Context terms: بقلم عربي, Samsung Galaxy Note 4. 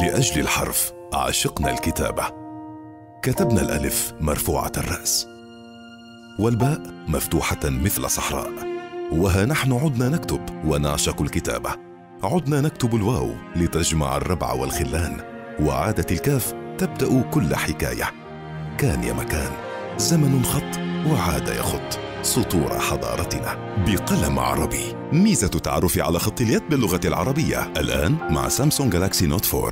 لأجل الحرف عشقنا الكتابة. كتبنا الألف مرفوعة الرأس والباء مفتوحة مثل صحراء، وها نحن عدنا نكتب ونعشق الكتابة. عدنا نكتب الواو لتجمع الربع والخلان، وعادت الكاف تبدأ كل حكاية. كان يا مكان زمن خط وعاد يخط سطور حضارتنا. بقلم عربي، ميزة التعرف على خط اليد باللغة العربية، الآن مع سامسونج جالاكسي نوت 4.